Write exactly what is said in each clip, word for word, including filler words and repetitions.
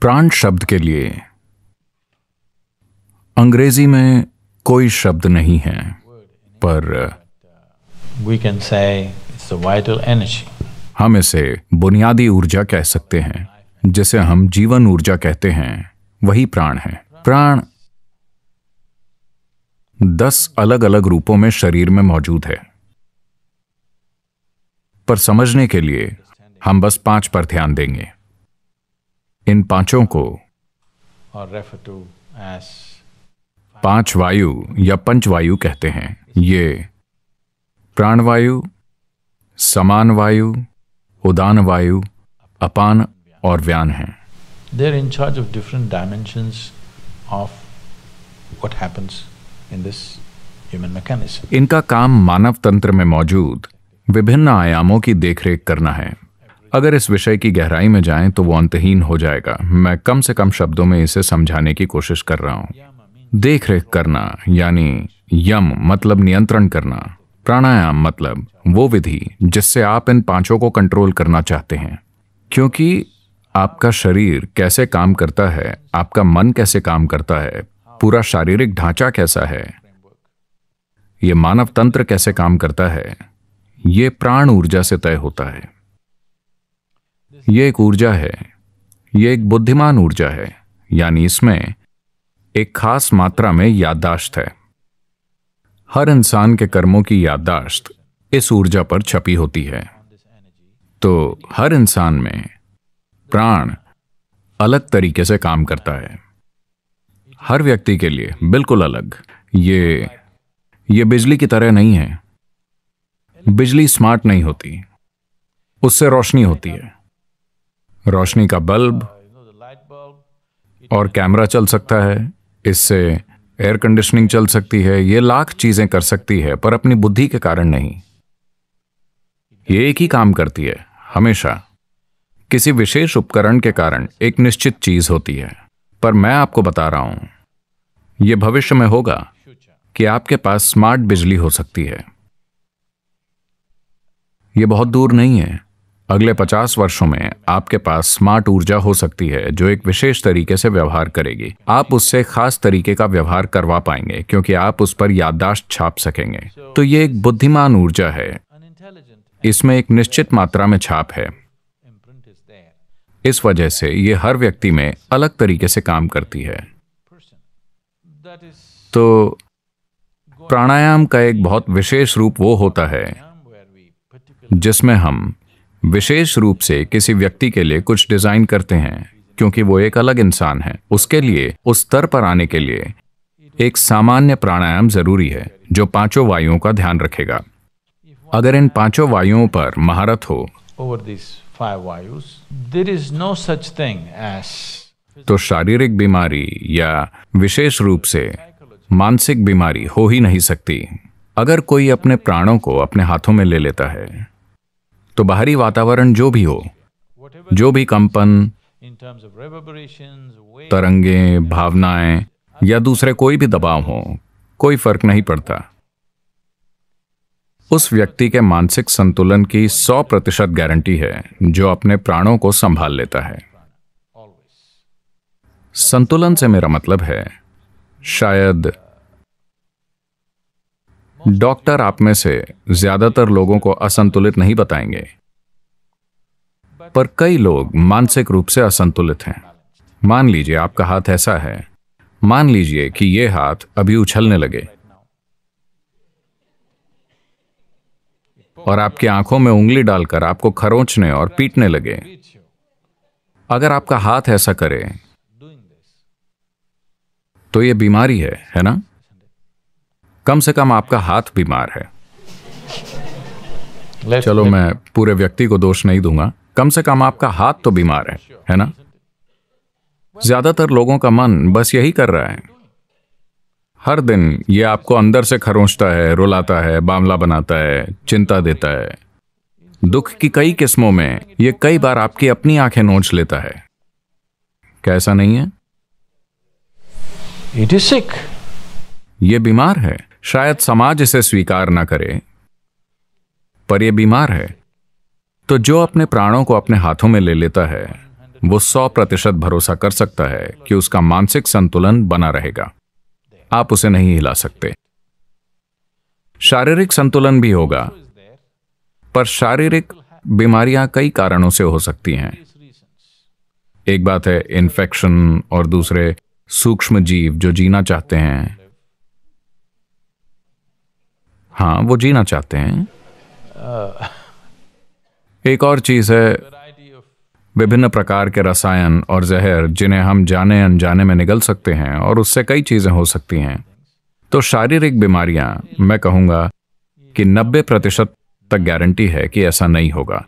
प्राण शब्द के लिए अंग्रेजी में कोई शब्द नहीं है, पर we can say it's a vital energy, हम इसे बुनियादी ऊर्जा कह सकते हैं। जिसे हम जीवन ऊर्जा कहते हैं वही प्राण है। प्राण दस अलग अलग रूपों में शरीर में मौजूद है, पर समझने के लिए हम बस पांच पर ध्यान देंगे। इन पांचों को पांच वायु या पंचवायु कहते हैं। ये प्राणवायु, समान वायु, उदान वायु, अपान और व्यान हैं। They are in charge of different dimensions of what happens in this human mechanism. इनका काम मानव तंत्र में मौजूद विभिन्न आयामों की देखरेख करना है। अगर इस विषय की गहराई में जाएं तो वो अंतहीन हो जाएगा। मैं कम से कम शब्दों में इसे समझाने की कोशिश कर रहा हूं। देखरेख करना यानी यम मतलब नियंत्रण करना, प्राणायाम मतलब वो विधि जिससे आप इन पांचों को कंट्रोल करना चाहते हैं, क्योंकि आपका शरीर कैसे काम करता है, आपका मन कैसे काम करता है, पूरा शारीरिक ढांचा कैसा है, ये मानव तंत्र कैसे काम करता है, ये प्राण ऊर्जा से तय होता है। ये एक ऊर्जा है, ये एक बुद्धिमान ऊर्जा है, यानी इसमें एक खास मात्रा में याददाश्त है। हर इंसान के कर्मों की याददाश्त इस ऊर्जा पर छपी होती है। तो हर इंसान में प्राण अलग तरीके से काम करता है, हर व्यक्ति के लिए बिल्कुल अलग। ये ये बिजली की तरह नहीं है। बिजली स्मार्ट नहीं होती, उससे रोशनी होती है। रोशनी का बल्ब और कैमरा चल सकता है, इससे एयर कंडीशनिंग चल सकती है, ये लाख चीजें कर सकती है, पर अपनी बुद्धि के कारण नहीं। ये एक ही काम करती है हमेशा, किसी विशेष उपकरण के कारण एक निश्चित चीज होती है। पर मैं आपको बता रहा हूं, यह भविष्य में होगा कि आपके पास स्मार्ट बिजली हो सकती है। यह बहुत दूर नहीं है, अगले पचास वर्षों में आपके पास स्मार्ट ऊर्जा हो सकती है जो एक विशेष तरीके से व्यवहार करेगी। आप उससे खास तरीके का व्यवहार करवा पाएंगे क्योंकि आप उस पर याददाश्त छाप सकेंगे। तो ये एक बुद्धिमान ऊर्जा है, इसमें एक निश्चित मात्रा में छाप है, इस वजह से ये हर व्यक्ति में अलग तरीके से काम करती है। तो प्राणायाम का एक बहुत विशेष रूप वो होता है जिसमें हम विशेष रूप से किसी व्यक्ति के लिए कुछ डिजाइन करते हैं, क्योंकि वो एक अलग इंसान है। उसके लिए उस स्तर पर आने के लिए एक सामान्य प्राणायाम जरूरी है जो पांचों वायुओं का ध्यान रखेगा। अगर इन पांचों वायुओं पर महारत हो तो शारीरिक बीमारी या विशेष रूप से मानसिक बीमारी हो ही नहीं सकती। अगर कोई अपने प्राणों को अपने हाथों में ले लेता है तो बाहरी वातावरण जो भी हो, जो भी कंपन, तरंगें, भावनाएं या दूसरे कोई भी दबाव हो, कोई फर्क नहीं पड़ता। उस व्यक्ति के मानसिक संतुलन की सौ प्रतिशत गारंटी है जो अपने प्राणों को संभाल लेता है। संतुलन से मेरा मतलब है, शायद डॉक्टर आप में से ज्यादातर लोगों को असंतुलित नहीं बताएंगे, पर कई लोग मानसिक रूप से असंतुलित हैं। मान लीजिए आपका हाथ ऐसा है, मान लीजिए कि यह हाथ अभी उछलने लगे और आपकी आंखों में उंगली डालकर आपको खरोंचने और पीटने लगे। अगर आपका हाथ ऐसा करे तो यह बीमारी है, है ना? कम से कम आपका हाथ बीमार है। चलो मैं पूरे व्यक्ति को दोष नहीं दूंगा, कम से कम आपका हाथ तो बीमार है, है ना? ज्यादातर लोगों का मन बस यही कर रहा है। हर दिन ये आपको अंदर से खरोंचता है, रुलाता है, बावला बनाता है, चिंता देता है। दुख की कई किस्मों में ये कई बार आपकी अपनी आंखें नोच लेता है। क्या ऐसा नहीं है? इट इज सिक, ये बीमार है। शायद समाज इसे स्वीकार ना करे, पर यह बीमार है। तो जो अपने प्राणों को अपने हाथों में ले लेता है वो सौ प्रतिशत भरोसा कर सकता है कि उसका मानसिक संतुलन बना रहेगा। आप उसे नहीं हिला सकते। शारीरिक संतुलन भी होगा, पर शारीरिक बीमारियां कई कारणों से हो सकती हैं। एक बात है इन्फेक्शन और दूसरे सूक्ष्म जीव जो जीना चाहते हैं। हाँ, वो जीना चाहते हैं। एक और चीज है विभिन्न प्रकार के रसायन और जहर जिन्हें हम जाने अनजाने में निगल सकते हैं और उससे कई चीजें हो सकती हैं। तो शारीरिक बीमारियां, मैं कहूंगा कि नब्बे प्रतिशत तक गारंटी है कि ऐसा नहीं होगा,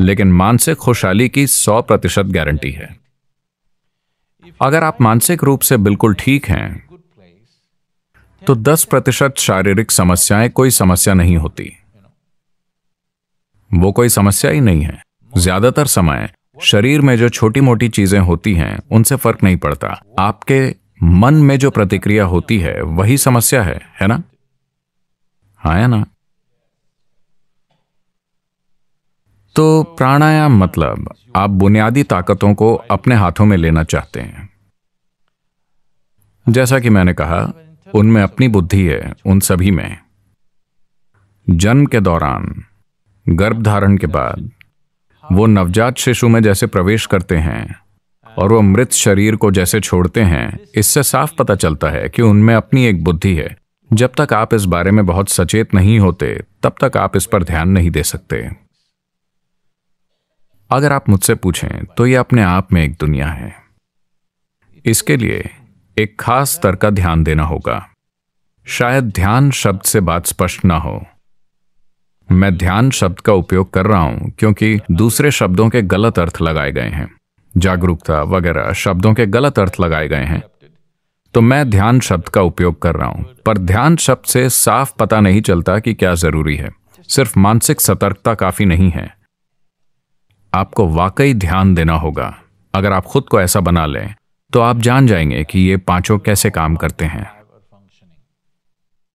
लेकिन मानसिक खुशहाली की सौ प्रतिशत गारंटी है। अगर आप मानसिक रूप से बिल्कुल ठीक हैं तो दस प्रतिशत शारीरिक समस्याएं कोई समस्या नहीं होती, वो कोई समस्या ही नहीं है। ज्यादातर समय शरीर में जो छोटी मोटी चीजें होती हैं उनसे फर्क नहीं पड़ता, आपके मन में जो प्रतिक्रिया होती है वही समस्या है, है ना? हाँ, है ना? तो प्राणायाम मतलब आप बुनियादी ताकतों को अपने हाथों में लेना चाहते हैं। जैसा कि मैंने कहा, उनमें अपनी बुद्धि है, उन सभी में। जन्म के दौरान, गर्भधारण के बाद, वो नवजात शिशु में जैसे प्रवेश करते हैं और वो मृत शरीर को जैसे छोड़ते हैं, इससे साफ पता चलता है कि उनमें अपनी एक बुद्धि है। जब तक आप इस बारे में बहुत सचेत नहीं होते, तब तक आप इस पर ध्यान नहीं दे सकते। अगर आप मुझसे पूछें तो यह अपने आप में एक दुनिया है। इसके लिए एक खास स्तर का ध्यान देना होगा। शायद ध्यान शब्द से बात स्पष्ट ना हो। मैं ध्यान शब्द का उपयोग कर रहा हूं क्योंकि दूसरे शब्दों के गलत अर्थ लगाए गए हैं, जागरूकता वगैरह शब्दों के गलत अर्थ लगाए गए हैं, तो मैं ध्यान शब्द का उपयोग कर रहा हूं। पर ध्यान शब्द से साफ पता नहीं चलता कि क्या जरूरी है। सिर्फ मानसिक सतर्कता काफी नहीं है, आपको वाकई ध्यान देना होगा। अगर आप खुद को ऐसा बना लें तो आप जान जाएंगे कि ये पांचों कैसे काम करते हैं।